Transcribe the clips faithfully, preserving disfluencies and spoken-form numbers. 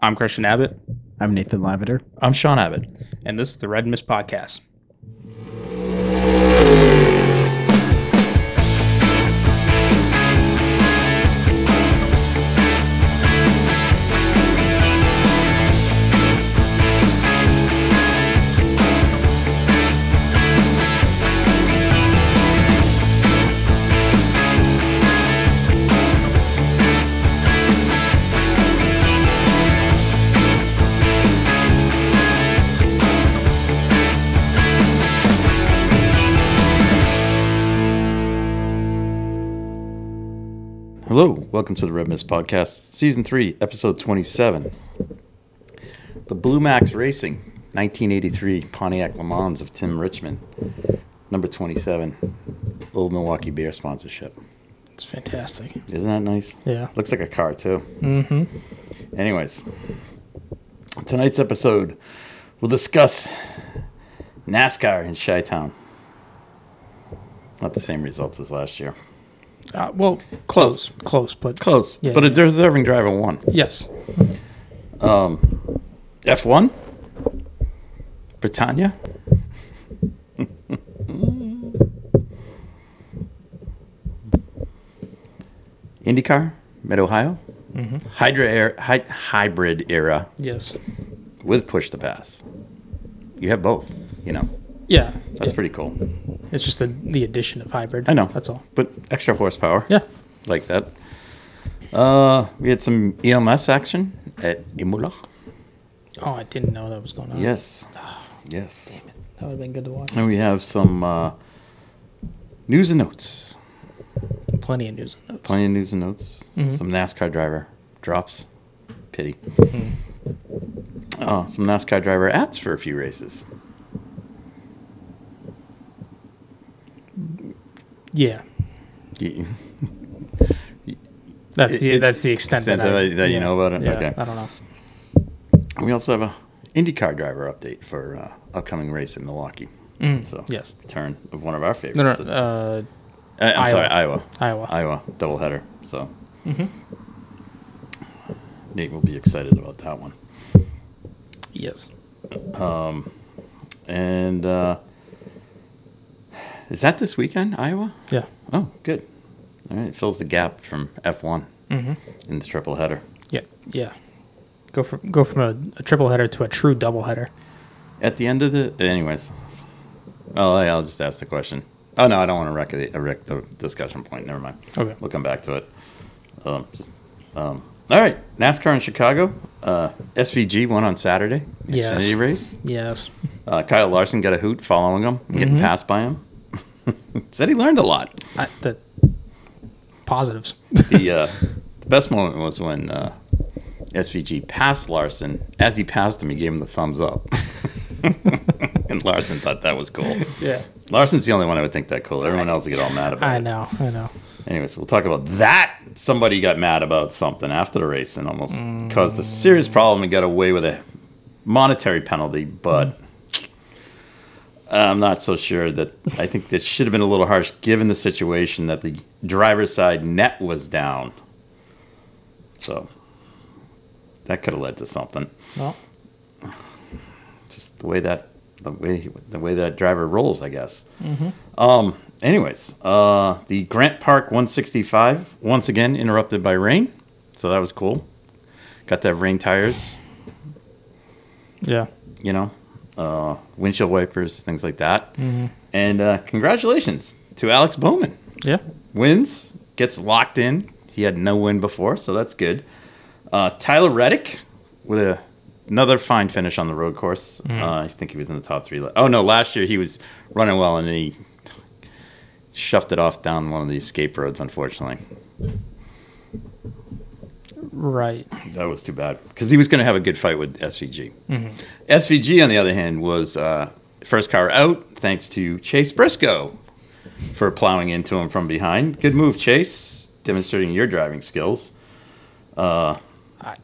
I'm Christian Abbott. I'm Nathan Lavender. I'm Sean Abbott. And this is the Red Mist Podcast. Hello, welcome to the Red Mist Podcast, Season three, Episode twenty-seven. The Blue Max Racing, nineteen eighty-three Pontiac Le Mans of Tim Richmond, number twenty-seven, Old Milwaukee beer sponsorship. It's fantastic. Isn't that nice? Yeah. Looks like a car, too. Mm-hmm. Anyways, tonight's episode, we'll discuss NASCAR in Chi-Town. Not the same results as last year. Uh, well, close, so, close, but... Close, yeah, but yeah. A deserving driver won. Yes. Um, F one? Britannia? IndyCar? Mid Ohio? Mm-hmm. Hydra Air, hy- hybrid era. Yes. With push to pass. You have both, you know. Yeah. That's yeah. pretty cool. It's just the the addition of hybrid. I know. That's all. But extra horsepower. Yeah. Like that. Uh, we had some E M S action at Imola. Oh, I didn't know that was going on. Yes. Oh, yes. Damn it. That would have been good to watch. And we have some uh, news and notes. Plenty of news and notes. Plenty of news and notes. Mm-hmm. Some NASCAR driver drops. Pity. Mm-hmm. Uh, some NASCAR driver ads for a few races. Yeah, yeah. that's the it, that's the extent, extent that, I, that yeah, you know about it. Yeah, okay. I don't know. We also have a IndyCar driver update for uh, upcoming race in Milwaukee. Mm, so yes, return of one of our favorites. No, no, so, uh, I'm Iowa. sorry, Iowa, Iowa, Iowa doubleheader. So mm-hmm. Nate will be excited about that one. Yes. Um, and. Uh, Is that this weekend, Iowa? Yeah. Oh, good. All right, it fills the gap from F one mm-hmm. in the triple header. Yeah, yeah. Go from go from a, a triple header to a true double header. At the end of the, anyways. Oh, I'll just ask the question. Oh no, I don't want to wreck the, wreck the discussion point. Never mind. Okay, we'll come back to it. Um, just, um, all right, NASCAR in Chicago. Uh, S V G won on Saturday. Yes. Xfinity race. Yes. Uh, Kyle Larson got a hoot following him, and getting mm-hmm. passed by him. Said he learned a lot. I, the positives. the, uh, the best moment was when uh, S V G passed Larson. As he passed him, he gave him the thumbs up. And Larson thought that was cool. Yeah. Larson's the only one I would think that cool. Everyone I, else would get all mad about I it. I know, I know. Anyways, we'll talk about that. Somebody got mad about something after the race and almost mm. caused a serious problem and got away with a monetary penalty, but... Mm. I'm not so sure that I think that should have been a little harsh given the situation that the driver's side net was down. So that could have led to something. Well, just the way that the way the way that driver rolls, I guess. Mm-hmm. Um. Anyways, uh, the Grant Park one sixty-five once again interrupted by rain, so that was cool. Got to have rain tires. Yeah. You know. Uh, windshield wipers, things like that. Mm-hmm. And uh, congratulations to Alex Bowman. Yeah. Wins, gets locked in. He had no win before, so that's good. Uh, Tyler Reddick with a, another fine finish on the road course. Mm-hmm. Uh, I think he was in the top three. Oh, no, last year he was running well, and he shoved it off down one of the escape roads, unfortunately. Right. That was too bad because he was going to have a good fight with S V G. Mm-hmm. S V G, on the other hand, was uh, first car out thanks to Chase Briscoe for plowing into him from behind. Good move, Chase, demonstrating your driving skills. Uh, I,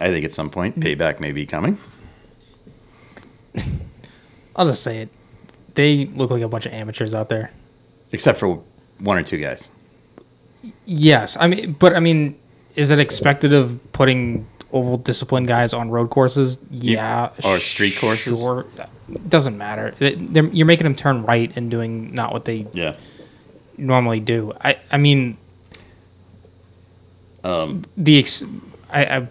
I think at some point payback may be coming. I'll just say it. They look like a bunch of amateurs out there. Except for one or two guys. Yes. I mean, but I mean... Is it expected of putting oval discipline guys on road courses, yeah, yeah. or street courses, sure. Doesn't matter. They're, you're making them turn right and doing not what they yeah. normally do. I I mean, um, the ex- I, I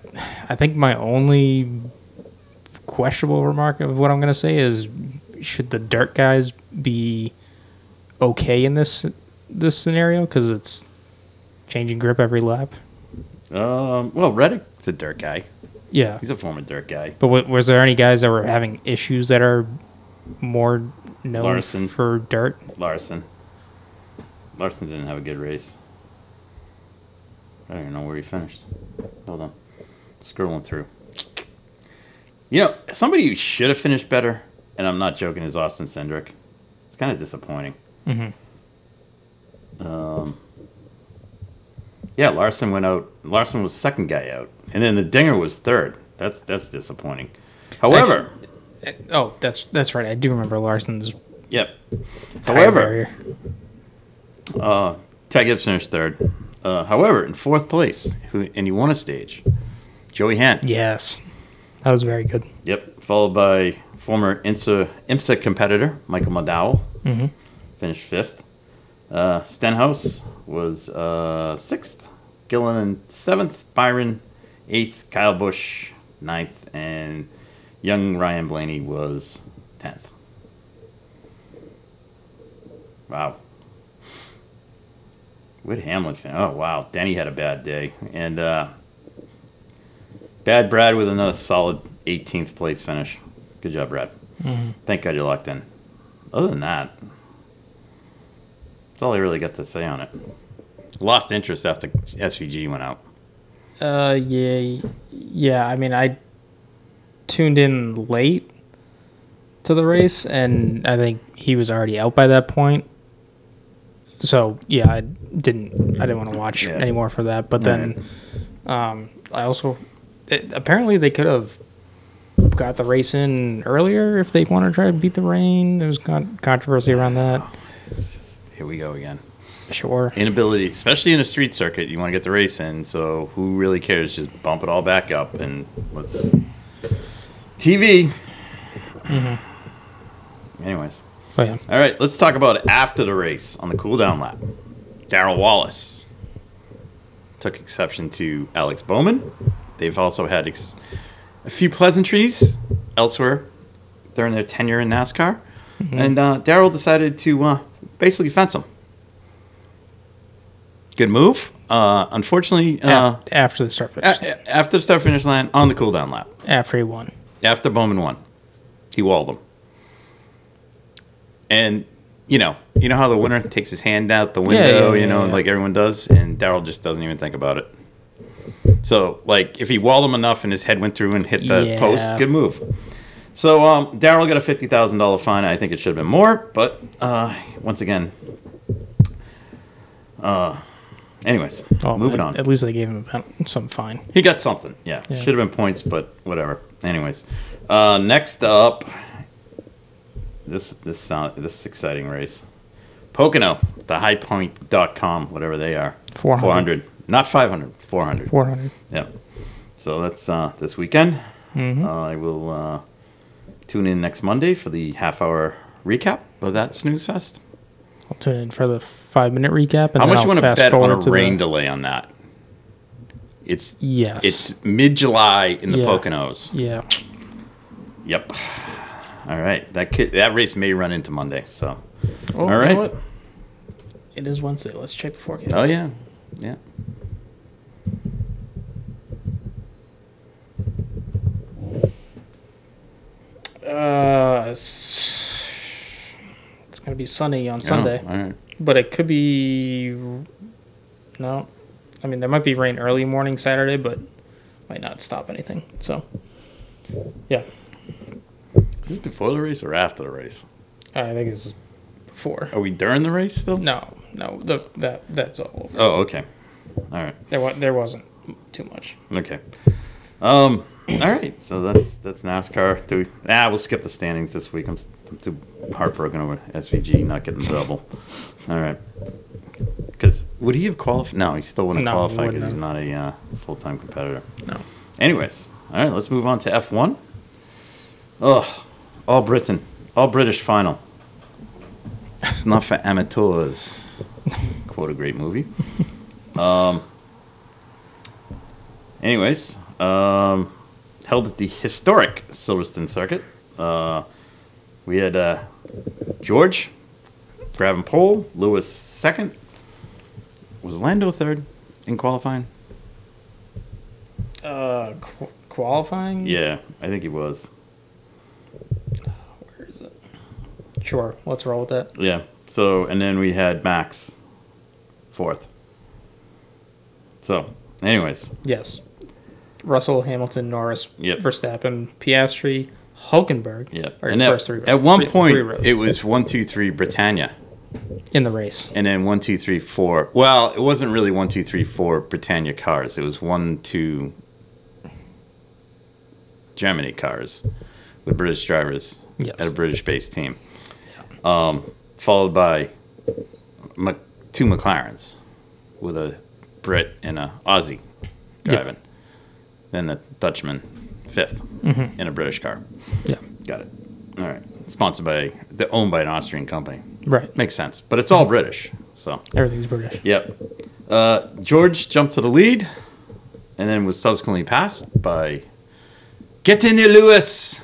I think my only questionable remark of what I'm gonna say is, should the dirt guys be okay in this this scenario because it's changing grip every lap? Um. Well, Reddick's a dirt guy. Yeah, he's a former dirt guy. But w- was there any guys that were having issues that are more known Larson. for dirt? Larson. Larson didn't have a good race. I don't even know where he finished. Hold on, scrolling through. You know, somebody who should have finished better, and I'm not joking, is Austin Cindric. It's kind of disappointing. Mm-hmm. Um. Yeah, Larson went out. Larson was second guy out, and then the Dinger was third. That's that's disappointing. However, Actually, oh, that's that's right. I do remember Larson's. Yep. However, uh, Ty Gibbs finished third. Uh, however, in fourth place, who and he won a stage, Joey Hent. Yes, that was very good. Yep, followed by former IMSA IMSA competitor Michael McDowell, mm-hmm. finished fifth. Uh, Stenhouse was uh, sixth. Gillen seventh, Byron eighth, Kyle Busch ninth, and young Ryan Blaney was tenth. Wow. Whit Hamlin. Oh, wow. Denny had a bad day. And uh, Bad Brad with another solid eighteenth place finish. Good job, Brad. Mm-hmm. Thank God you locked in. Other than that, that's all I really got to say on it. Lost interest after S V G went out. Uh, yeah, yeah. I mean, I tuned in late to the race, and I think he was already out by that point. So yeah, I didn't. I didn't want to watch yeah. anymore for that. But then, right. um, I also it, apparently they could have got the race in earlier if they wanted to try to beat the rain. There was con- controversy around that. It's just here we go again. Sure. Inability, especially in a street circuit, you want to get the race in, so who really cares? Just bump it all back up and let's T V. Mm-hmm. Anyways. Oh, yeah. All right, let's talk about after the race on the cool down lap. Darrell Wallace took exception to Alex Bowman. They've also had ex- a few pleasantries elsewhere during their tenure in NASCAR, mm-hmm. and uh, Darrell decided to uh, basically fence him. Good move. Uh, unfortunately, uh, after the start finish line. after the start finish line on the cool down lap. After he won. After Bowman won, he walled him. And you know, you know how the winner takes his hand out the window, yeah, yeah, yeah, you know, yeah, yeah. like everyone does, and Darrell just doesn't even think about it. So, like, if he walled him enough and his head went through and hit the yeah. post, good move. So, um, Darrell got a fifty thousand dollar fine. I think it should have been more, but uh, once again, uh. Anyways, oh, moving at, on. At least they gave him some fine. He got something, yeah. yeah. Should have been points, but whatever. Anyways, uh, next up, this this sound this exciting race. Pocono, the highpoint dot com, whatever they are. four hundred four hundred Not five hundred, four hundred four hundred Yeah. So that's uh, this weekend. Mm-hmm. Uh, I will uh, tune in next Monday for the half-hour recap of that snooze fest. I'll tune in for the five-minute recap. And how much you want to bet on a rain the... delay on that? It's yes. It's mid-July in the yeah. Poconos. Yeah. Yep. All right. That could, that race may run into Monday. So. Oh, all right. You know what? It is Wednesday. Let's check the forecast. Oh yeah. Yeah. Uh. It's... It's going to be sunny on Sunday, oh, all right. but it could be no. I mean, there might be rain early morning Saturday, but might not stop anything. So, yeah. Is this before the race or after the race? I think it's before. Are we during the race still? No, no. The, that that's all over. Oh, okay. All right. There was there wasn't too much. Okay. Um. All right, so that's that's NASCAR. Do we, nah, we'll skip the standings this week. I'm, I'm too heartbroken over S V G not getting the double. All right. Because would he have qualified? No, he still wouldn't no, qualify because he's not a uh, full-time competitor. No. Anyways, all right, let's move on to F one. Ugh, all Britain, all British final. Not for amateurs. Quote a great movie. Um. Anyways, um, held at the historic Silverstone Circuit. Uh, we had uh, George grabbing pole, Lewis second. Was Lando third in qualifying? Uh, qu- qualifying? Yeah, I think he was. Where is it? Sure, let's roll with that. Yeah. So, and then we had Max fourth. So, anyways. Yes. Russell, Hamilton, Norris, yep. Verstappen, Piastri, Hülkenberg. Yeah. And at, first three at one three, point, three it was one, two, three, Britannia. In the race. And then one, two, three, four. Well, it wasn't really one, two, three, four Britannia cars. It was one, two Germany cars with British drivers, yes, at a British-based team. Yeah. Um, followed by two McLarens with a Brit and a Aussie driving. Yeah. Then the Dutchman fifth, mm-hmm, in a British car. Yeah. Got it. All right. Sponsored by, they're owned by an Austrian company. Right. Makes sense. But it's all British. So everything's British. Yep. Uh, George jumped to the lead and then was subsequently passed by, get in there, Lewis.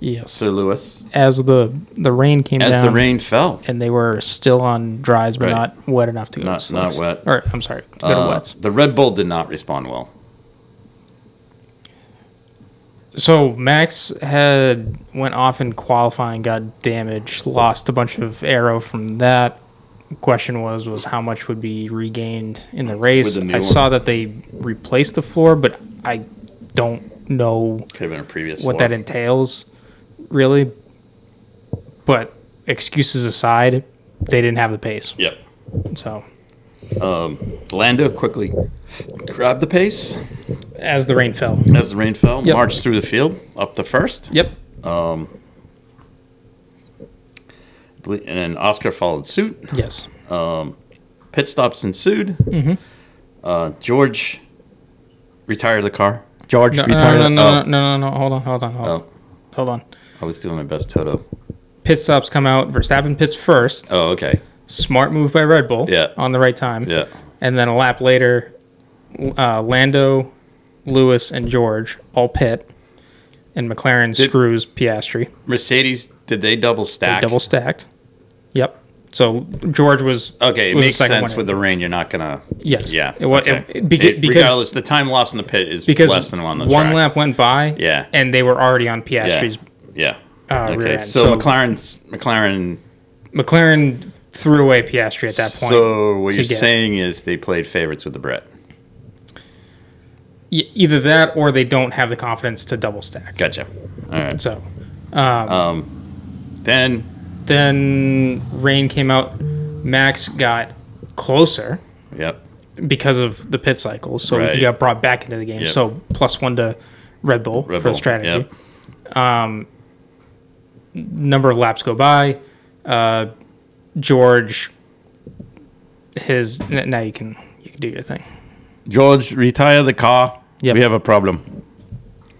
Yes. Sir Lewis. As the, the rain came As down. As the rain fell. And they were still on dries, but right, not wet enough to go not, to slicks. Not wet. Or, I'm sorry, to go uh, to wets. The Red Bull did not respond well. So Max had went off in qualifying, got damaged, lost a bunch of aero from that. Question was was how much would be regained in the race. I one. saw that they replaced the floor, but I don't know Could have been a previous what floor. that entails, really. But excuses aside, they didn't have the pace. Yep. So um, Lando quickly grabbed the pace. As the rain fell. As the rain fell. Yep. Marched through the field, up to first. Yep. Um, and then Oscar followed suit. Yes. Um, pit stops ensued. Mm-hmm. Uh, George retired the car. George no, retired the no, no, car. No, no, no, no, no. Hold on, hold on, hold on. Oh. Hold on. I was doing my best, Toto. Pit stops come out. Verstappen pits first. Oh, okay. Smart move by Red Bull. Yeah. On the right time. Yeah. And then a lap later, uh, Lando, Lewis, and George all pit, and McLaren did, screws Piastri. Mercedes, did they double stack? They double stacked. Yep. So George was okay. It was makes sense with in. the rain. You're not gonna. Yes. Yeah. It, okay. it, beca- it, because regardless, the time lost in the pit is less than on the one track. lap went by. Yeah. And they were already on Piastri's. Yeah. yeah. Uh, okay. Rear end. So, so McLaren's McLaren. McLaren threw away Piastri at that point. So what you're get. saying is they played favorites with the Brit. Either that, or they don't have the confidence to double stack. Gotcha. All right. So, um, um, then then rain came out. Max got closer. Yep. Because of the pit cycle, so right. he got brought back into the game. Yep. So plus one to Red Bull Red for Bull. the strategy. Yep. Um, number of laps go by. Uh, George, his now you can you can do your thing. George, retire the car. Yep. We have a problem.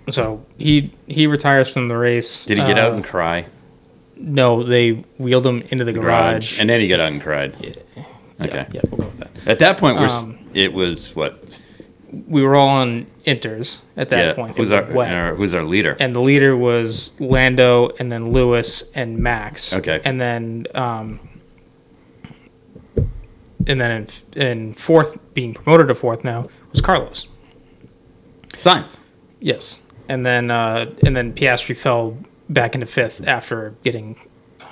So he he retires from the race. Did he get uh, out and cry? No, they wheeled him into the, the garage. garage. And then he got out and cried. Yeah. Okay. Yeah, we'll go with that. At that point, we're, um, it was what? We were all on inters at that yeah. point. Who's our, our, who's our leader? And the leader was Lando, and then Lewis, and Max. Okay. And then... Um, And then in, in fourth, being promoted to fourth now, was Carlos. Sainz. Yes. And then uh, and then Piastri fell back into fifth after getting,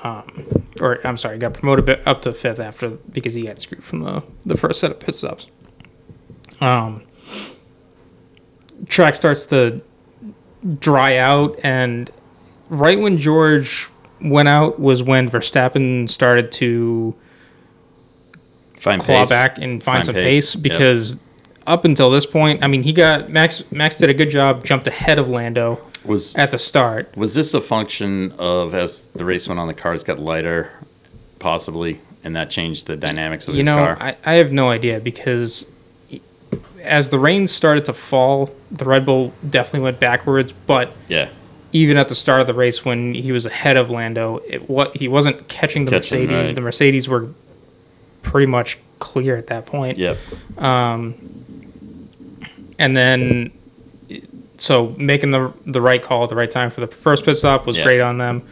um, or I'm sorry, got promoted up to fifth after because he got screwed from the, the first set of pit stops. Um, track starts to dry out, and right when George went out was when Verstappen started to... Find claw pace. back and find, find some pace, pace because yep. up until this point, I mean, he got Max. Max did a good job, jumped ahead of Lando was, at the start. Was this a function of as the race went on, the cars got lighter, possibly, and that changed the dynamics of the car? You know, car? I, I have no idea because as the rain started to fall, the Red Bull definitely went backwards. But yeah, even at the start of the race when he was ahead of Lando, it, what he wasn't catching the catching, Mercedes. Right. The Mercedes were pretty much clear at that point. Yep. Um, and then, so making the the right call at the right time for the first pit stop was yep. great on them.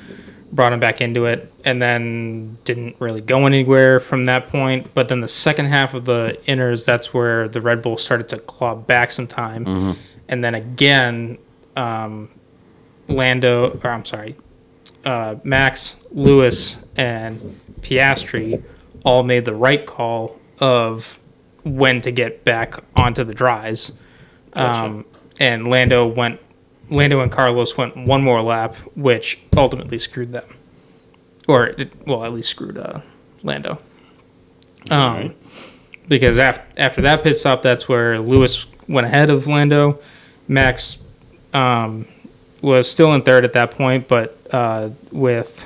Brought him back into it, and then didn't really go anywhere from that point. But then the second half of the inners, that's where the Red Bull started to claw back some time. Mm-hmm. And then again, um, Lando, or I'm sorry, uh, Max, Lewis, and Piastri all made the right call of when to get back onto the dries. Gotcha. Um, and Lando went... Lando and Carlos went one more lap, which ultimately screwed them. Or, it, well, at least screwed uh, Lando. Um, right. Because af after that pit stop, that's where Lewis went ahead of Lando. Max um, was still in third at that point, but uh, with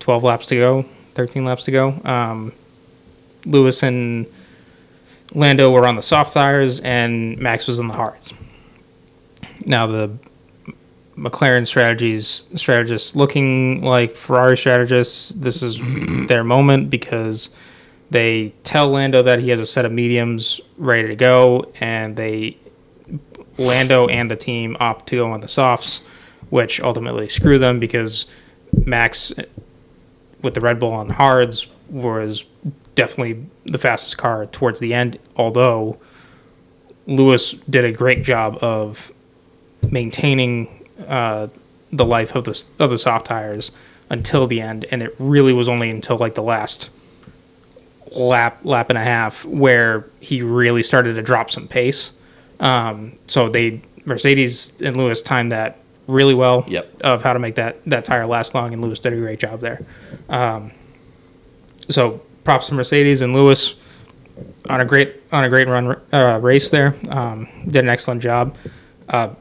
twelve laps to go, thirteen laps to go, um, Lewis and Lando were on the soft tires, and Max was on the hards. Now, the McLaren strategies, strategists looking like Ferrari strategists, this is their moment because they tell Lando that he has a set of mediums ready to go, and they Lando and the team opt to go on the softs, which ultimately screw them because Max, with the Red Bull on hards, was definitely the fastest car towards the end, although Lewis did a great job of maintaining uh, the life of the of the soft tires until the end, and it really was only until like the last lap lap and a half where he really started to drop some pace. Um, so they Mercedes and Lewis timed that really well. Yep. Of how to make that that tire last long, and Lewis did a great job there. Um, so props to Mercedes and Lewis on a great on a great run uh, race there. Um, did an excellent job. Uh,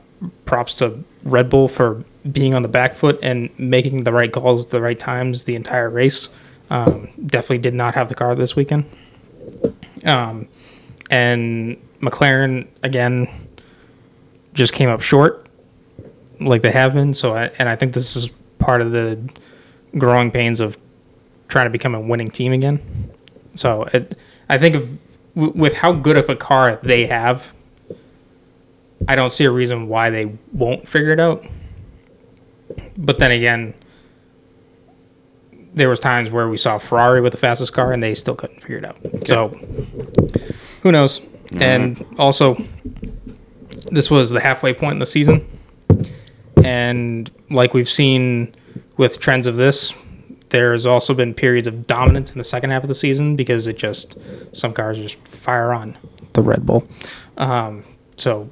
Props to Red Bull for being on the back foot and making the right calls at the right times the entire race. Um, definitely did not have the car this weekend. Um, and McLaren, again, just came up short like they have been. So, I, and I think this is part of the growing pains of trying to become a winning team again. So it, I think of, w with how good of a car they have, I don't see a reason why they won't figure it out. But then again, there was times where we saw Ferrari with the fastest car and they still couldn't figure it out. Okay. So who knows? Mm-hmm. And also, this was the halfway point in the season. And like we've seen with trends of this, there's also been periods of dominance in the second half of the season because it just, some cars just fire on the Red Bull. Um, so...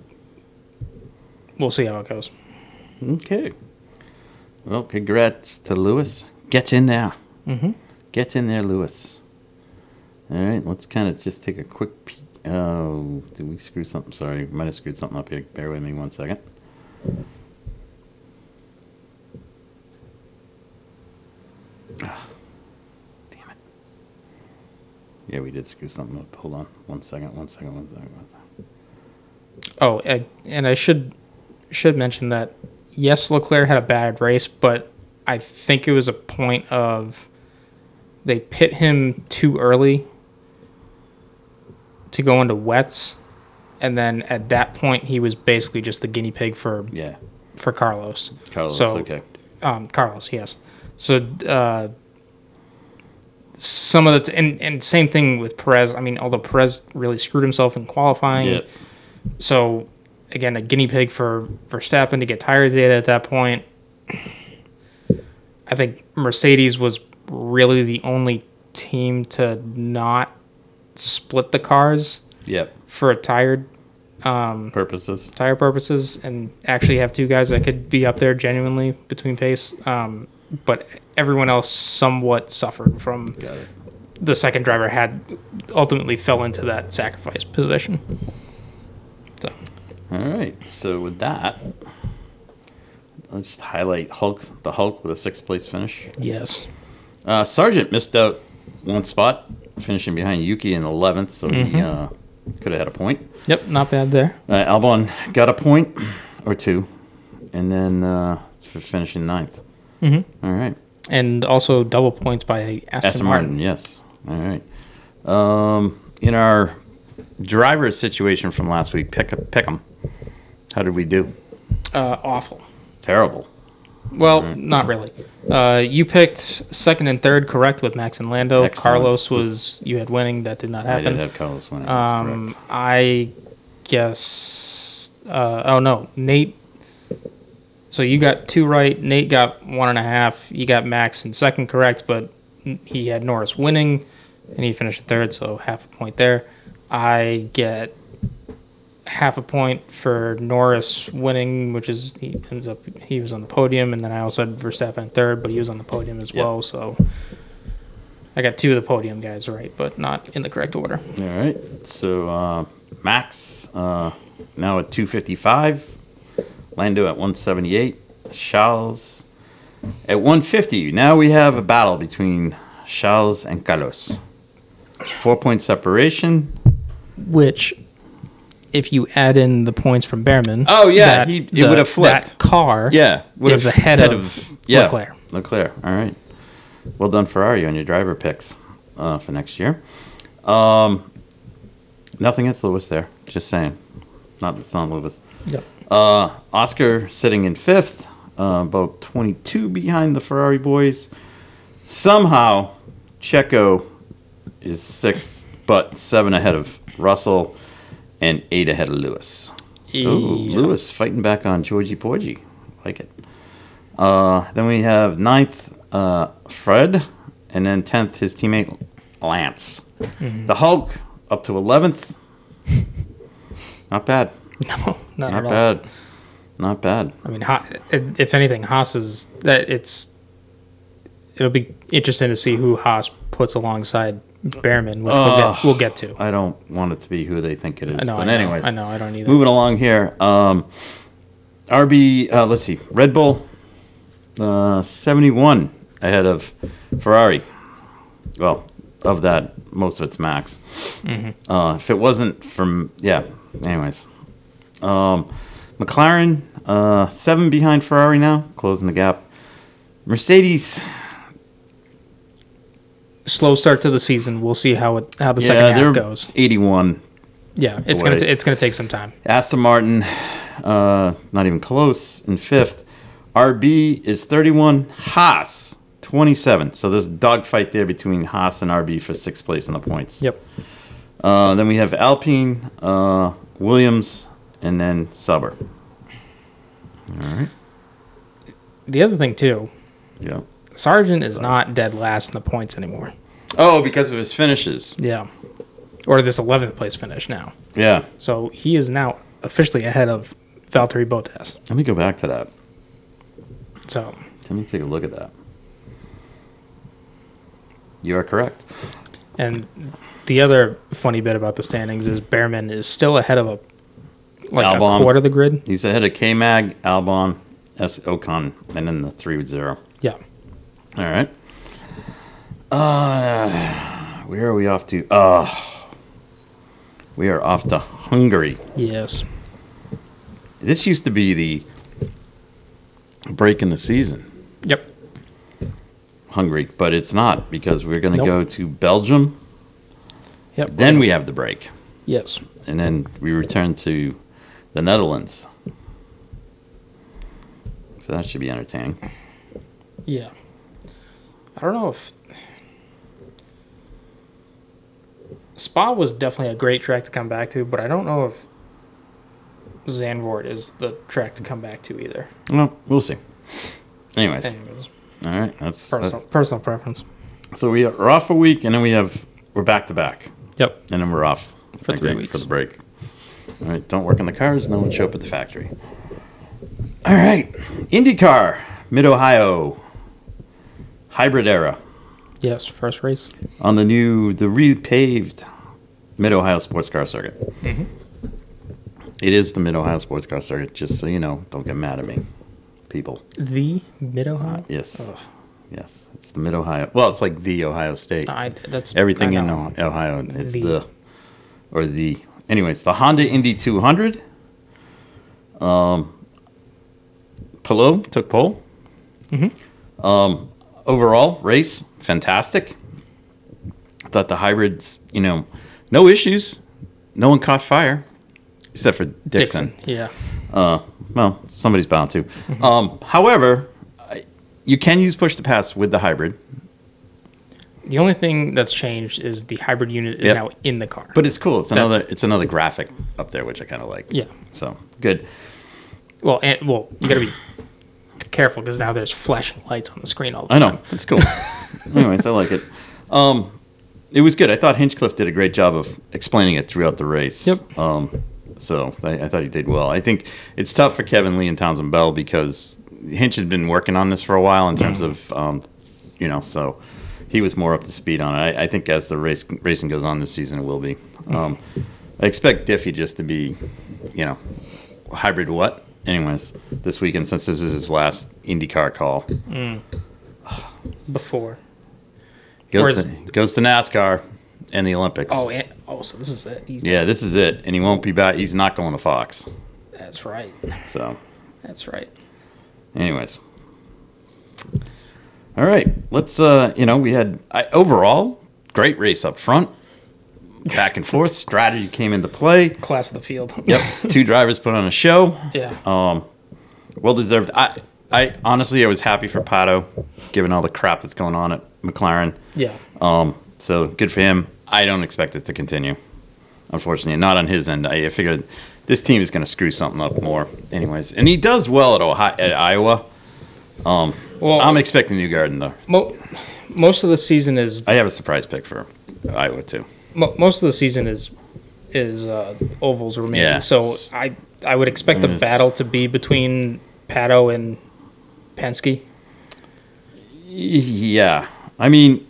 We'll see how it goes. Okay. Well, congrats to Lewis. Get in there. Mm-hmm. Get in there, Lewis. All right, let's kind of just take a quick peek. Oh, did we screw something? Sorry, might have screwed something up here. Bear with me one second. Ah, damn it. Yeah, we did screw something up. Hold on. One second, one second, one second, one second. Oh, I, and I should... should mention that yes, Leclerc had a bad race, but I think it was a point of they pit him too early to go into wets, and then at that point he was basically just the guinea pig for yeah for Carlos. Carlos, so, okay. Um, Carlos, yes. So uh, some of the t and and same thing with Perez. I mean, although Perez really screwed himself in qualifying, yep. so. Again, a guinea pig for Verstappen to get tire data at that point. I think Mercedes was really the only team to not split the cars yep. for tire um, purposes. Tire purposes, and actually have two guys that could be up there genuinely between pace. Um, but everyone else somewhat suffered from the second driver had ultimately fell into that sacrifice position. So. All right, so with that, let's just highlight Hulk, the Hulk with a sixth place finish. Yes. Uh, Sargent missed out one spot, finishing behind Yuki in eleventh, so mm-hmm. he uh, Could have had a point. Yep, not bad there. Uh, Albon got a point or two, and then uh, finishing ninth. Mm-hmm. All right. And also double points by Aston, Aston Martin. Martin. Yes. All right. Um, in our driver situation from last week, pick pick 'em. How did we do? Uh, awful. Terrible. Well, right. Not really. Uh, you picked second and third correct with Max and Lando. Excellent. Carlos was you had winning. That did not happen. I did have Carlos winning. Um, That's correct. I guess. Uh, oh no, Nate. So you got two right. Nate got one and a half. You got Max in second correct, but he had Norris winning, and he finished third, so half a point there. I get half a point for Norris winning, which is he ends up he was on the podium, and then I also had Verstappen in third, but he was on the podium as yep. well. So I got two of the podium guys right, but not in the correct order. All right. So uh, Max uh, now at two fifty-five, Lando at one seventy-eight, Charles at one fifty. Now we have a battle between Charles and Carlos. Four point separation. Which, if you add in the points from Behrman, oh yeah, that, he, it the, would have flipped. That car, yeah, is ahead of, of yeah, Leclerc. Leclerc. All right, well done, Ferrari, on your driver picks uh, for next year. Um, nothing against Lewis there. Just saying, not it's not Lewis. Yep. Uh, Oscar sitting in fifth, uh, about twenty-two behind the Ferrari boys. Somehow, Checo is sixth, but seven ahead of Russell and eight ahead of Lewis. Yeah. Ooh, Lewis fighting back on Georgie Porgy. Like it. Uh, then we have ninth, uh, Fred, and then tenth, his teammate Lance. Mm-hmm. The Hulk up to eleventh. Not bad. No, not, not at bad. All. Not bad. I mean, ha if anything, Haas is that it's. It'll be interesting to see who Haas puts alongside Behrman, which uh, we'll, get, we'll get to. I don't want it to be who they think it is. I know, but I know, anyways, I know I don't either. Moving along here, um, R B. Uh, let's see, Red Bull, uh, seventy-one ahead of Ferrari. Well, of that, most of it's Max. Mm-hmm. uh, if it wasn't from, yeah. Anyways, um, McLaren uh, seven behind Ferrari now, closing the gap. Mercedes. Slow start to the season. We'll see how it how the yeah, second half goes. eighty-one. Yeah, it's going to it's going to take some time. Aston Martin, uh, not even close in fifth. R B is thirty-one. Haas twenty-seven. So there's a dogfight there between Haas and R B for sixth place in the points. Yep. Uh, then we have Alpine, uh, Williams, and then Sauber. All right. The other thing too. Yeah. Sargent is not dead last in the points anymore. Oh, because of his finishes. Yeah. Or this eleventh place finish now. Yeah. So he is now officially ahead of Valtteri Bottas. Let me go back to that. So. Let me take a look at that. You are correct. And the other funny bit about the standings is Behrman is still ahead of a, like Albon. a quarter of the grid. He's ahead of K-Mag, Albon, S Ocon, and then the three with zero. Yeah. All right. Uh, where are we off to? Uh, we are off to Hungary. Yes. This used to be the break in the season. Yep. Hungary, but it's not because we're going to nope. go to Belgium. Yep. Then we have the break. Yes. And then we return to the Netherlands. So that should be entertaining. Yeah. I don't know if Spa was definitely a great track to come back to, but I don't know if Zandvoort is the track to come back to either. Well, we'll see. Anyways, Anyways. all right, that's personal that's, personal preference. So we are off a week, and then we have we're back to back. Yep. And then we're off for three weeks for the break. All right, don't work on the cars. No one show up at the factory. All right, IndyCar, Mid Ohio. Hybrid era. Yes, first race. On the new, the repaved Mid-Ohio Sports Car Circuit. Mm-hmm. It is the Mid-Ohio Sports Car Circuit, just so you know. Don't get mad at me, people. The Mid-Ohio? Uh, yes. Ugh. Yes, it's the Mid-Ohio. Well, it's like the Ohio State. I, that's, Everything I in Ohio. It's the, the or the anyways, the Honda Indy two hundred. Um, Palou took pole. Mm-hmm. Um, overall race, fantastic. I thought the hybrids, you know, no issues. No one caught fire, except for Dixon. Dixon yeah. Uh, well, somebody's bound to. Mm-hmm. Um, however, you can use push to pass with the hybrid. The only thing that's changed is the hybrid unit is yep. now in the car. But it's cool. It's another that's, it's another graphic up there, which I kind of like. Yeah. So, good. Well, and, well, you got to be careful because now there's flashing lights on the screen all the I time. I know. It's cool. Anyways, I like it. Um, it was good. I thought Hinchcliffe did a great job of explaining it throughout the race. Yep. Um, so, I, I thought he did well. I think it's tough for Kevin Lee and Townsend Bell because Hinch had been working on this for a while in terms mm. of, um, you know, so... He was more up to speed on it. I, I think as the race racing goes on this season, it will be. Um, I expect Diffie just to be, you know, hybrid what? Anyways, this weekend, since this is his last IndyCar call. Mm. Before. Goes to, goes to NASCAR and the Olympics. Oh, and, oh so this is it. He's yeah, done. This is it. And he won't be back. He's not going to Fox. That's right. So. That's right. Anyways. All right, let's, uh, you know, we had, I, overall, great race up front, back and forth, strategy came into play. Class of the field. Yep, two drivers put on a show. Yeah. Um, well-deserved. I, I honestly, I was happy for Pato, given all the crap that's going on at McLaren. Yeah. Um, so, good for him. I don't expect it to continue, unfortunately, not on his end. I, I figured this team is going to screw something up more anyways. And he does well at Ohio, at Iowa. Um, well, I'm expecting New Garden though. Mo- most of the season is. I have a surprise pick for Iowa too. Mo- most of the season is is uh, ovals remaining, yeah. so I I would expect the battle to be between Pato and Penske. Yeah, I mean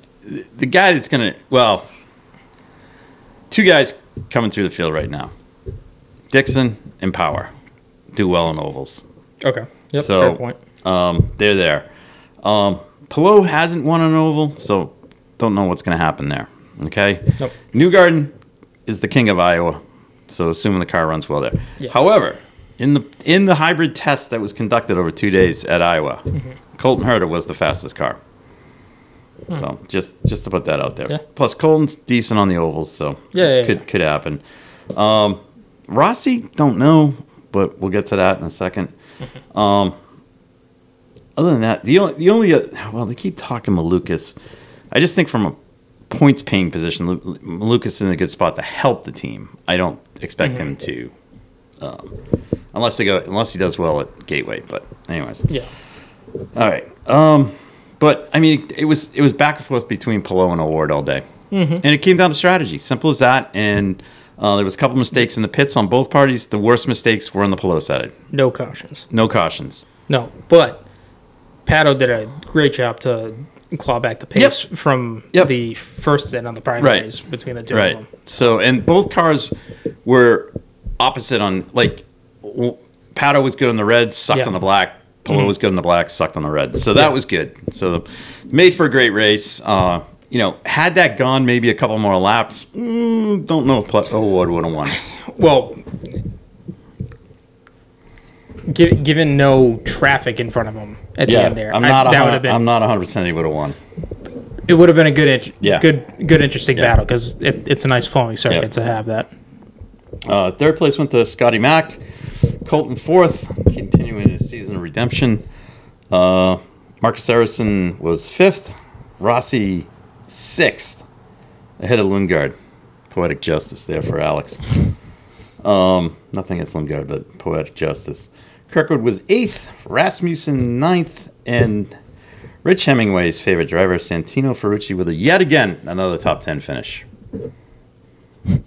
the guy that's gonna well, two guys coming through the field right now, Dixon and Power, do well in ovals. Okay, yep, so, fair point. Um, they're there. Um, Palou hasn't won an oval, so don't know what's going to happen there. Okay? Nope. New Garden is the king of Iowa, so assuming the car runs well there. Yeah. However, in the in the hybrid test that was conducted over two days at Iowa, mm-hmm. Colton Herta was the fastest car. Mm. So just just to put that out there. Yeah. Plus, Colton's decent on the ovals, so yeah, yeah, could yeah. could happen. Um, Rossi, don't know, but we'll get to that in a second. Mm-hmm. Um Other than that, the only, the only uh, well, they keep talking Malukas. I just think from a points-paying position, L- Malukas is in a good spot to help the team. I don't expect mm-hmm. him to, um, unless they go, unless he does well at Gateway. But anyways, yeah. All right, um, but I mean, it, it was it was back and forth between Palou and O'Ward all day, mm-hmm. and it came down to strategy, simple as that. And uh, there was a couple mistakes in the pits on both parties. The worst mistakes were on the Palou side. No cautions. No cautions. No, but. Pato did a great job to claw back the pace yep. from yep. the first end on the primaries right. between the two right. of them. So, and both cars were opposite on, like, Pato was good on the red, sucked yep. on the black. Palou mm-hmm. was good on the black, sucked on the red. So that yeah. was good. So, made for a great race. Uh, you know, had that gone maybe a couple more laps, mm, don't know if Pato would have won. Well... Given no traffic in front of him at yeah, the end there, I'm not. I, that would have been, I'm not one hundred percent. He would have won. It would have been a good, int- yeah. good, good, interesting yeah. battle because it, it's a nice flowing circuit yeah. to have that. Uh, third place went to Scotty Mack. Colton fourth, continuing his season of redemption. Uh, Marcus Ericsson was fifth. Rossi sixth, ahead of Lundgaard. Poetic justice there for Alex. Um, nothing against Lundgaard, but poetic justice. Kirkwood was eighth, Rasmussen ninth, and Rich Hemingway's favorite driver, Santino Ferrucci, with a yet again another top ten finish. I'll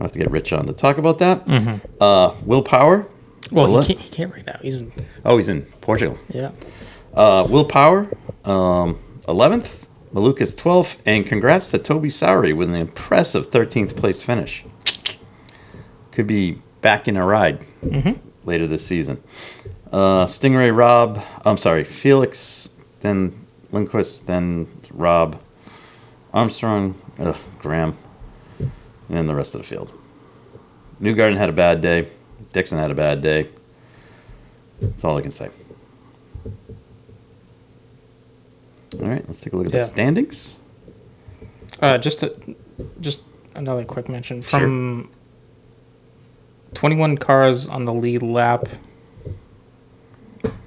have to get Rich on to talk about that. Mm-hmm. Uh, Will Power. Well, he can't, he can't right now. He's in. Oh, he's in Portugal. Yeah. Uh, Will Power, um, eleventh, Malukas twelfth, and congrats to Toby Sowry with an impressive thirteenth place finish. Could be back in a ride. Mm-hmm. Later this season. Uh, Stingray Rob, I'm sorry, Felix, then Lindquist, then Rob, Armstrong, ugh, Graham, and the rest of the field. Newgarden had a bad day. Dixon had a bad day. That's all I can say. All right, let's take a look at yeah. the standings. Uh, just to, just another quick mention from sure. twenty-one cars on the lead lap,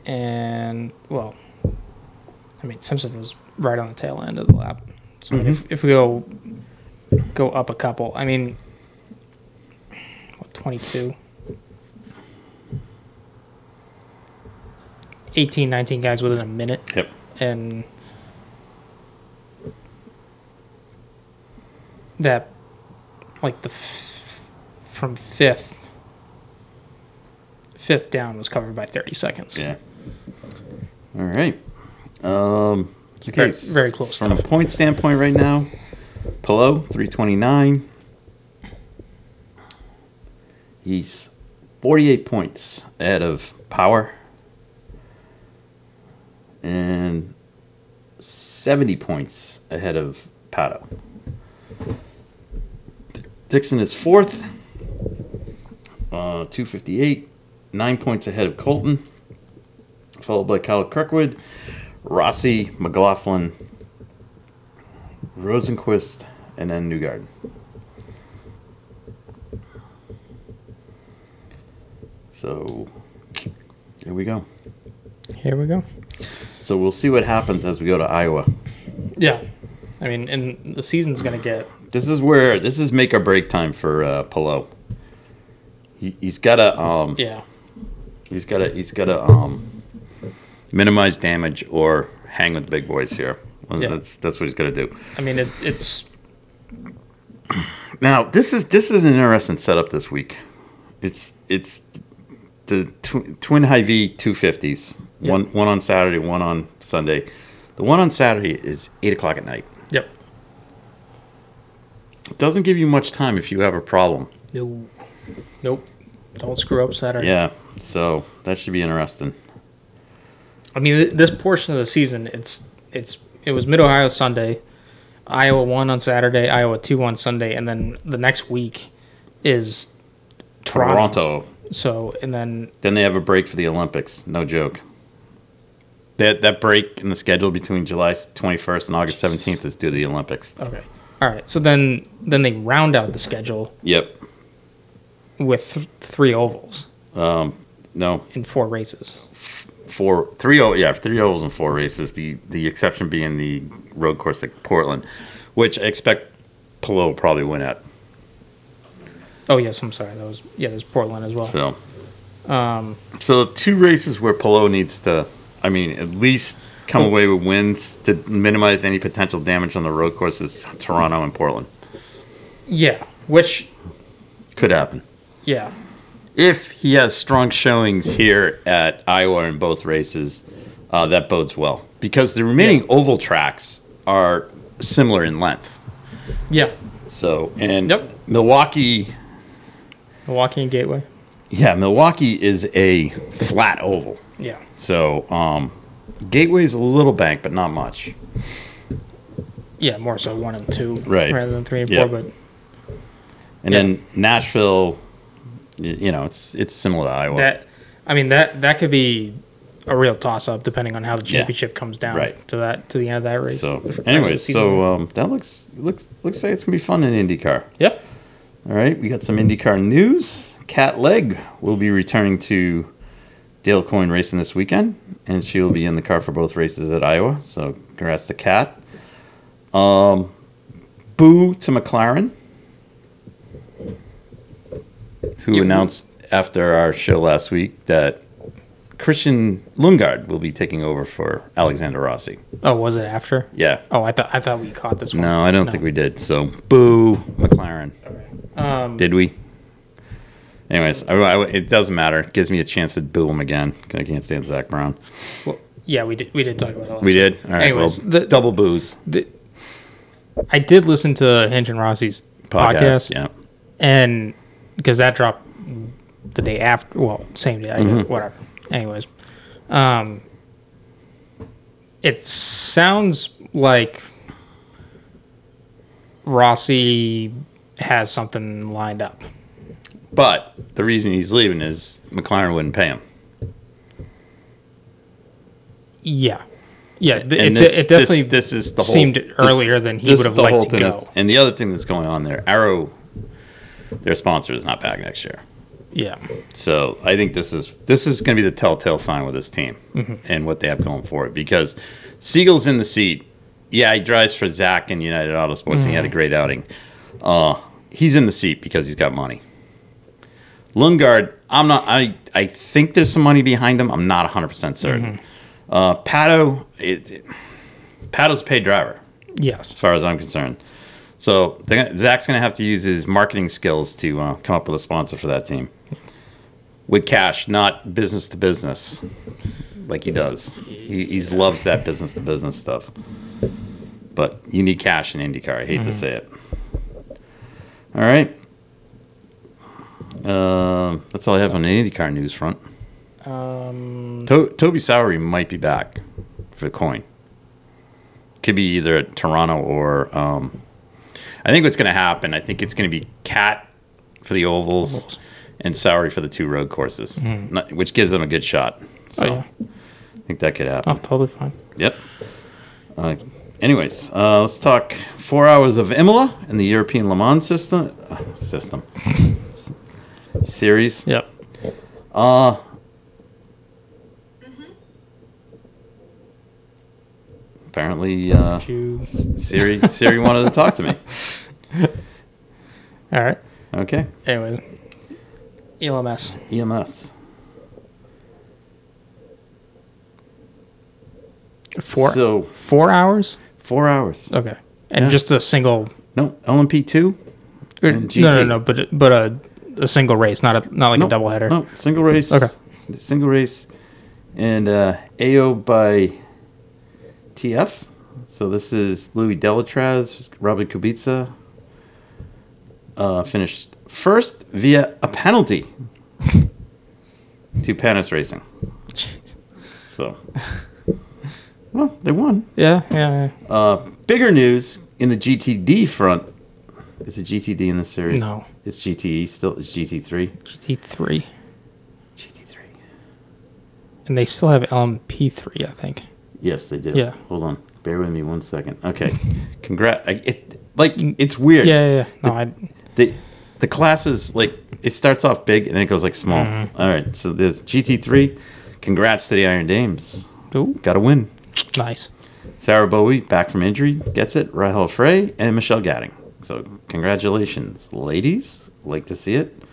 and well, I mean Simpson was right on the tail end of the lap. So mm-hmm. if, if we go go up a couple, I mean, what twenty-two. eighteen, nineteen guys within a minute. Yep. And that, like, the f from fifth, fifth down was covered by thirty seconds. Yeah. All right. Um, okay. Very, very close. From stuff. a point standpoint right now, Pelot, three twenty-nine. He's forty-eight points ahead of Power. And seventy points ahead of Pato. Dixon is fourth, uh, two fifty-eight, nine points ahead of Colton, followed by Kyle Kirkwood, Rossi, McLaughlin, Rosenquist, and then Newgarden. So here we go. Here we go. So we'll see what happens as we go to Iowa. Yeah. I mean, and the season's going to get... This is where... This is make or break time for uh, Pelot. He, he's got to... Um, yeah. He's got to he's got to um, minimize damage or hang with the big boys here. Yeah. That's that's what he's got to do. I mean, it, it's... Now, this is this is an interesting setup this week. It's... it's the tw twin Hy-Vee two fifties. Yep. One one on Saturday, one on Sunday. The one on Saturday is eight o'clock at night. Yep. It doesn't give you much time if you have a problem. No. Nope. Don't screw up Saturday. Yeah. So that should be interesting. I mean, this portion of the season, it's it's it was Mid Ohio Sunday, Iowa one on Saturday, Iowa two on Sunday, and then the next week is Toronto. Toronto. So and then then they have a break for the Olympics. No joke. That that break in the schedule between July twenty-first and August seventeenth is due to the Olympics. Okay. All right. So then then they round out the schedule. Yep. With th three ovals. Um. No. In four races. F four three oh yeah three ovals and four races. The the exception being the road course at Portland, which I expect Pelot will probably win at. Oh, yes, I'm sorry. That was, yeah, there's Portland as well. So, um, so two races where Pelot needs to, I mean, at least come well, away with wins to minimize any potential damage on the road courses, Toronto and Portland. Yeah, which... could happen. Yeah. If he has strong showings here at Iowa in both races, uh, that bodes well. Because the remaining yeah. oval tracks are similar in length. Yeah. So, and yep. Milwaukee... Milwaukee and Gateway. Yeah, Milwaukee is a flat oval. Yeah. So um, Gateway is a little bank, but not much. Yeah, more so one and two, right, rather than three and yep. four. But and yeah. then Nashville, you know, it's it's similar to Iowa. That I mean that that could be a real toss up depending on how the championship yeah. comes down right. to that to the end of that race. So, anyways, so um, that looks looks looks like it's gonna be fun in IndyCar. Yep. All right, we got some IndyCar news. Kat Legg will be returning to Dale Coyne Racing this weekend, and she will be in the car for both races at Iowa. So congrats to Kat. Um, boo to McLaren, who yep. announced after our show last week that Christian Lundgaard will be taking over for Alexander Rossi. Oh, was it after? Yeah. Oh, I thought I thought we caught this one. No, I don't no. think we did. So boo McLaren. All right. Um, Did we? Anyways, I, I, it doesn't matter. It gives me a chance to boo him again. I can't stand Zach Brown. Well, yeah, we did. We did talk about it. Last we did. All right. Anyways, well, the, double boos. The, I did listen to Hinch and Rossi's podcast. podcast yeah, and because that dropped the day after. Well, same day. I mm-hmm. guess, whatever. Anyways, um, it sounds like Rossi has something lined up. But the reason he's leaving is McLaren wouldn't pay him. Yeah. Yeah, it, this, it definitely this, this is the whole, seemed this, earlier than he would have liked to go. Is, and the other thing that's going on there, Arrow, their sponsor, is not back next year. Yeah. So I think this is this is going to be the telltale sign with this team mm-hmm. and what they have going for it. Because Siegel's in the seat. Yeah, he drives for Zach and United Autosports, mm. and he had a great outing. Uh, he's in the seat because he's got money. Lundgaard, I'm not. I I think there's some money behind him. I'm not one hundred percent certain. Mm-hmm. Uh, Pato, it, it, Pato's a paid driver. Yes, as far as I'm concerned. So gonna, Zach's going to have to use his marketing skills to uh, come up with a sponsor for that team with cash, not business to business, like he does. He he's loves that business to business stuff. But you need cash in IndyCar. I hate mm-hmm. to say it. All right, uh, that's all I have on the IndyCar news front. Um, to- Toby Sowery might be back for the coin. Could be either at Toronto or um, I think what's going to happen. I think it's going to be Cat for the ovals, ovals. and Sowery for the two road courses, mm. not, which gives them a good shot. So oh, yeah. I think that could happen. Oh, totally fine. Yep. Uh, anyways, uh, let's talk four hours of Imola and the European Le Mans system uh, system series. Yep. Uh. Apparently, uh, Siri Siri wanted to talk to me. All right. Okay. Anyway, E M S. E M S. Four. So four hours. Four hours. Okay. And yeah. just a single. No, L M P two. Or, no, no, no. But but a a single race, not a not like no, a doubleheader. No, single race. Okay. Single race, and uh, A O by T F. So this is Louis Delatraz, Robert Kubica uh, finished first via a penalty to Panis Racing. Jeez. So, well, they won. Yeah, yeah. yeah. Uh, bigger news in the G T D front. Is it G T D in the series? No, it's G T E still. It's G T three. G T three. G T three. And they still have L M P three, I think. Yes, they do. Yeah. Hold on. Bear with me one second. Okay. Congrats. It, like, it's weird. Yeah, yeah, yeah. No, the, I... the, the classes, like, it starts off big and then it goes, like, small. Mm-hmm. All right. So there's G T three. Congrats to the Iron Dames. Ooh. Got a win. Nice. Sarah Bowie, back from injury, gets it. Rahel Frey and Michelle Gatting. So congratulations, ladies. Like to see it.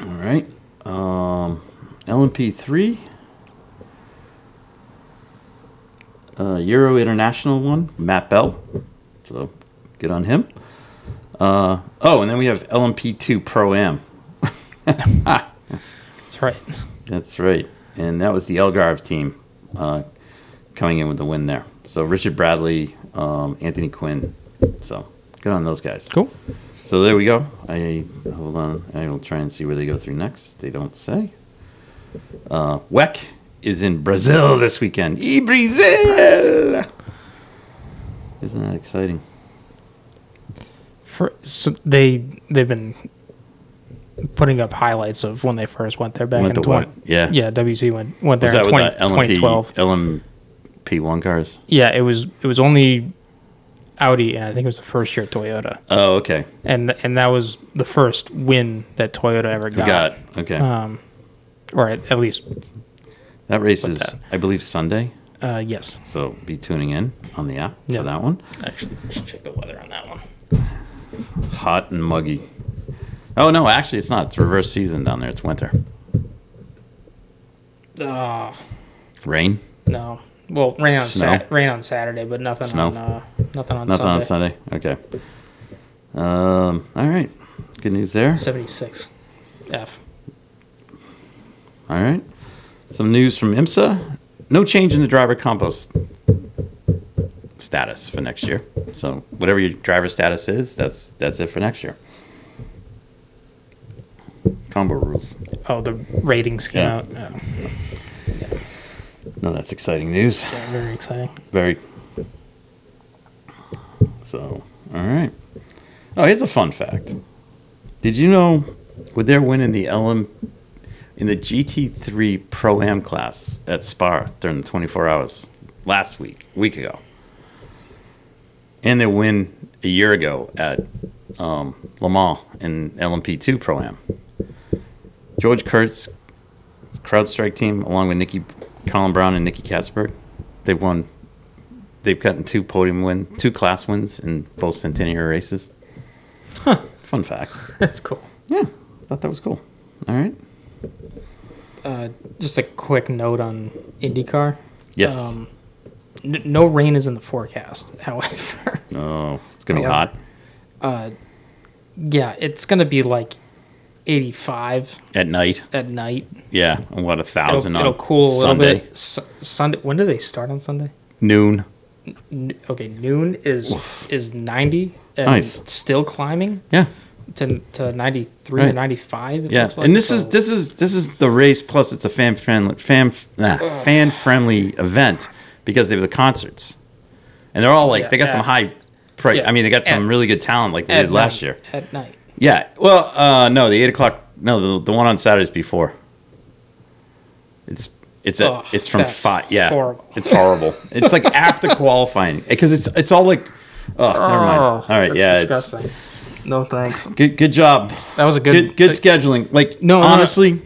All right. Um, L M P three. Uh, Euro International one, Matt Bell. So, good on him. Uh, oh, and then we have L M P two Pro-Am. That's right. That's right. And that was the Elgarve team uh, coming in with the win there. So, Richard Bradley, um, Anthony Quinn. So, good on those guys. Cool. So, there we go. I Hold on. I will try and see where they go through next. They don't say. Uh, W E C is in Brazil this weekend. E Brazil! Isn't that exciting? For, so they, they've been putting up highlights of when they first went there back went in twenty twelve. Yeah. Yeah, W C went, went there was in that twenty twelve. L M P one cars? Yeah, it was it was only Audi, and I think it was the first year Toyota. Oh, okay. And and that was the first win that Toyota ever got. Got, okay. Um, or at, at least... That race is, that. I believe, Sunday. Uh, yes. So be tuning in on the app yep. for that one. Actually, I should check the weather on that one. Hot and muggy. Oh, no, actually, it's not. It's reverse season down there. It's winter. Uh, rain? No. Well, rain on, sat- rain on Saturday, but nothing Snow. on uh, nothing on nothing Sunday. Nothing on Sunday? Okay. Um, all right. Good news there. seventy-six. F. All right. Some news from IMSA. No change in the driver compost status for next year. So whatever your driver status is, that's that's it for next year. Combo rules. Oh, the ratings came yeah. out. Oh. Yeah. No, that's exciting news. Yeah, very exciting. Very. So, all right. Oh, here's a fun fact. Did you know with their win in the L M in the G T three Pro-Am class at Spa during the twenty-four hours last week, week ago, and their win a year ago at um, Le Mans in L M P two Pro-Am, George Kurt's CrowdStrike team, along with Nikki, Colin Brown and Nikki Katzberg, they've won. They've gotten two podium win, two class wins in both centenary races. Huh. Fun fact. That's cool. Yeah, thought that was cool. All right. Uh, just a quick note on IndyCar. Yes. Um, n no rain is in the forecast, however. Oh, it's gonna be hot. Uh, yeah, it's gonna be like eighty-five at night. At night. Yeah, and what, a thousand it'll, on it'll cool Sunday. A little bit. S Sunday. When do they start on Sunday? Noon. N okay, noon is Oof. is ninety and nice. Still climbing. Yeah. To, to ninety-three right. or ninety-five. Yeah, like. And this so. is this is this is the race. Plus, it's a fan friendly fan nah, fan friendly event because they have the concerts, and they're all like yeah, they got at, some high. Price. Yeah, I mean, they got some at, really good talent like they did last night, year. At night. Yeah. Well, uh, no, the eight o'clock. No, the the one on Saturdays before. It's it's a oh, it's from five. Yeah, horrible. It's horrible. It's like after qualifying because it's it's all like oh, oh never mind. All right, that's yeah. Disgusting. It's, No thanks. Good, good job. That was a good, good, good scheduling. Like no, honestly,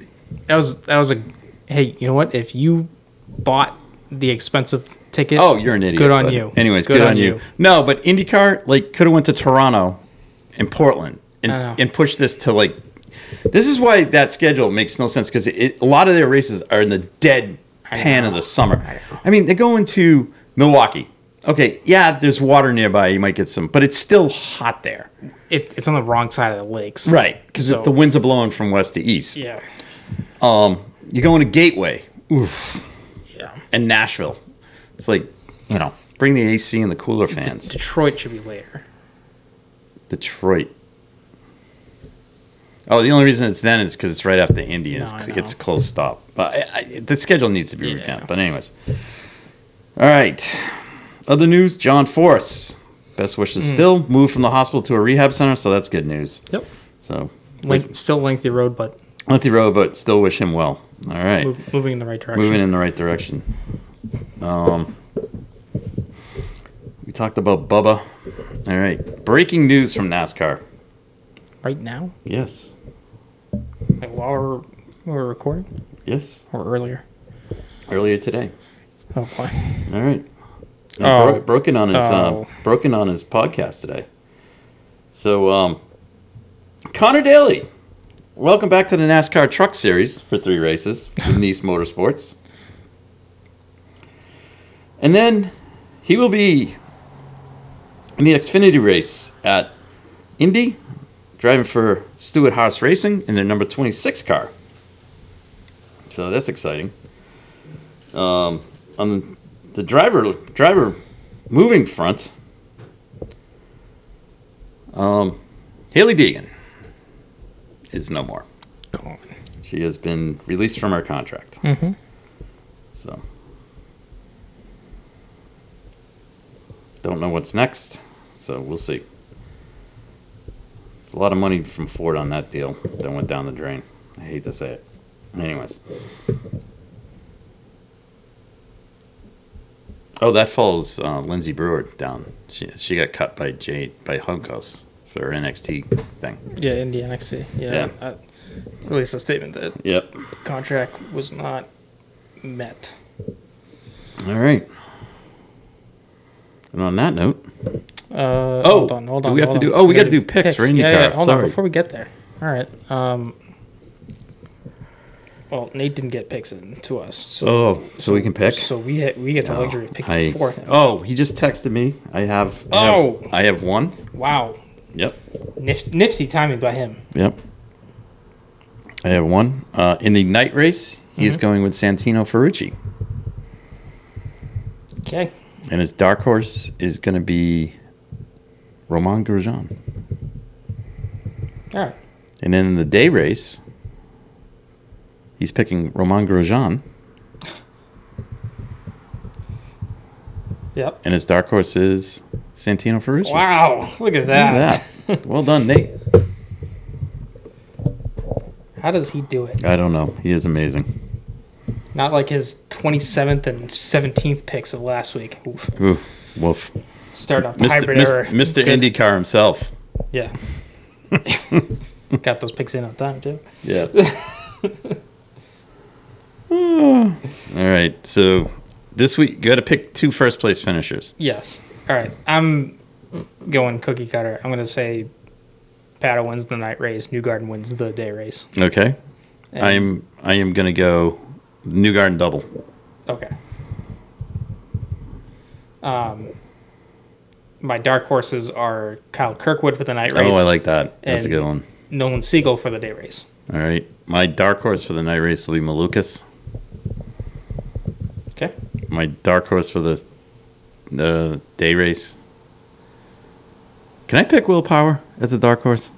that was that was a. Hey, you know what? If you bought the expensive ticket, oh, you're an idiot. Good on you. Anyways, good, good on, on you. you. No, but IndyCar like could have went to Toronto and Portland and and pushed this to like. This is why that schedule makes no sense because a lot of their races are in the dead pan of the summer. I, I mean, they're going to Milwaukee. Okay, yeah, there's water nearby. You might get some, but it's still hot there. It, it's on the wrong side of the lakes. Right, because so. the winds are blowing from west to east. Yeah. Um, you're going to Gateway. Oof. Yeah. And Nashville. It's like, you know, bring the A C and the cooler fans. De Detroit should be later. Detroit. Oh, the only reason it's then is because it's right after Indians. No, it's a close stop. But I, I, the schedule needs to be yeah. revamped. But anyways. All right. Other news, John Force, best wishes mm. still, moved from the hospital to a rehab center, so that's good news. Yep. So Length, still lengthy road, but lengthy road, but still wish him well. All right, move, moving in the right direction. Moving in the right direction. Um, we talked about Bubba. All right, breaking news from NASCAR. Right now? Yes. Like while we're, we're recording? Yes. Or earlier? Earlier today. Oh boy. All right. Oh, bro broken on his oh. uh, broken on his podcast today. So, um, Connor Daly, welcome back to the NASCAR Truck Series for three races with Nice Motorsports, and then he will be in the Xfinity race at Indy, driving for Stewart Haas Racing in their number twenty-six car. So that's exciting. Um, on the The driver driver moving front, um, Haley Deegan is no more. Gone. She has been released from her contract. Mm-hmm. So, don't know what's next, so we'll see. It's a lot of money from Ford on that deal that went down the drain. I hate to say it. Anyways. Oh, that follows uh, Lindsay Brewer down. She she got cut by Jade by Hunkos for her N X T thing. Yeah, in the N X T. Yeah, yeah. I released a statement that yep. the contract was not met. All right. And on that note, uh, oh, hold on, hold on. Do we have to do? Oh, we, we got to do picks for IndyCar. Yeah, yeah, hold Sorry. on. Before we get there, all right. Um, Well, Nate didn't get picks in to us. So, oh, so, so we can pick? So we ha we get the luxury of picking I, for him. Oh, he just texted me. I have I Oh. Have, I have one. Wow. Yep. Nif nifty timing by him. Yep. I have one. Uh, in the night race, he mm-hmm. is going with Santino Ferrucci. Okay. And his dark horse is going to be Romain Grosjean. All right. And then in the day race... He's picking Romain Grosjean. Yep. And his dark horse is Santino Ferrucci. Wow. Look at that. Look at that. Well done, Nate. How does he do it? I don't know. He is amazing. Not like his twenty-seventh and seventeenth picks of last week. Oof. Oof. Woof. Start off the Mister hybrid Mister error. Mister Good. IndyCar himself. Yeah. Got those picks in on time, too. Yeah. All right. So this week, you got to pick two first-place finishers. Yes. All right. I'm going cookie cutter. I'm going to say Pato wins the night race. New Garden wins the day race. Okay. And I am I am going to go New Garden double. Okay. Um, my dark horses are Kyle Kirkwood for the night race. Oh, I like that. That's a good one. Nolan Siegel for the day race. All right. My dark horse for the night race will be Malukas. Okay. My dark horse for the the day race. Can I pick Willpower as a dark horse?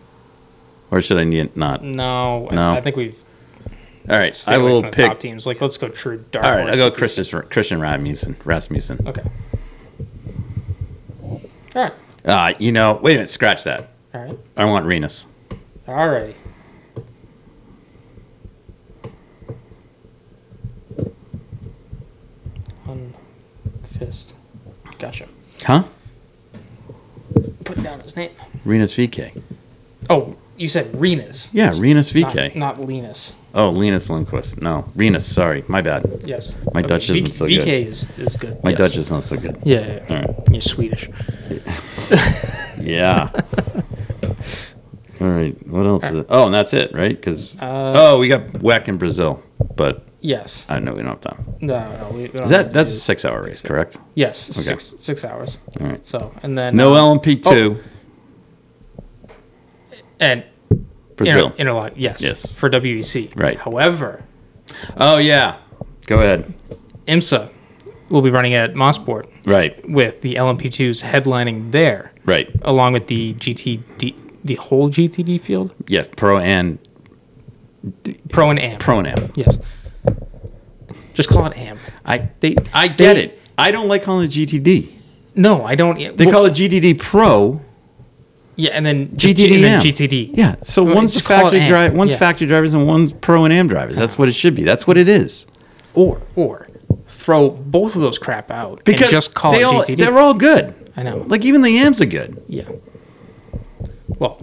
Or should I need not? No. No. I, I think we've... All right, I will pick top teams. Like, let's go true dark. All right, I'll go Christian Christian Rasmussen. Rasmussen. Okay. All right. Uh, you know, wait a minute. Scratch that. All right. I want Renus. All right. One fist. Gotcha. Huh? Put down his name. Renus V K. Oh, you said Renus. Yeah, Renus V K. Not, not Linus. Oh, Linus Lindquist. No, Renus. Sorry, my bad. Yes. My okay. Dutch isn't v- so good. V K is, is good. My yes. Dutch is not so good. Yeah. yeah, yeah. All right. You're Swedish. Yeah. All right. What else right. is it? Oh, and that's it, right? Because uh, oh, we got W E C in Brazil, but yes. I know we don't have time. No, no. We, we don't is that that's a six-hour race, correct? Yes. Okay. Six six hours. All right. So and then no uh, L M P two. Oh. And. Brazil. Inter- Interlock, yes, yes. For W E C. Right. However. Oh, yeah. Go ahead. IMSA will be running at Mossport. Right. With the L M P twos headlining there. Right. Along with the G T D, the whole G T D field? Yes, Pro and... Pro and Am. Pro and Am. Yes. Just call it Am. I they, I get they, it. I don't like calling it G T D. No, I don't. They well, call it G T D Pro... Yeah, and then G T D. Yeah, so well, one's factory drive, one's yeah. factory drivers, and one's pro and am drivers. That's what it should be. That's what it is. Or or throw both of those crap out because and just call they it all, G T D. They're all good. I know. Like even the Yams are good. Yeah. Well,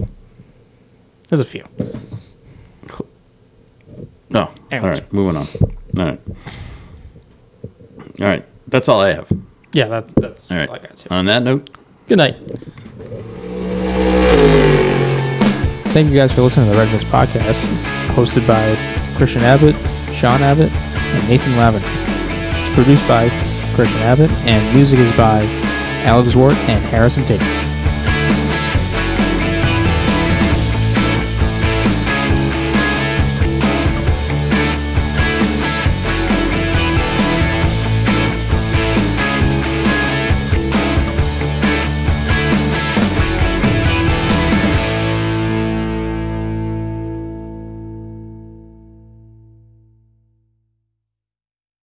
there's a few. No. Anyways. All right, moving on. All right. All right. That's all I have. Yeah, that, that's all, right. all I got too. On that note. Good night. Thank you guys for listening to the Red Mist Podcast, hosted by Christian Abbott, Sean Abbott, and Nathan Lavin. It's produced by Christian Abbott, and music is by Alex Ward and Harrison Tate.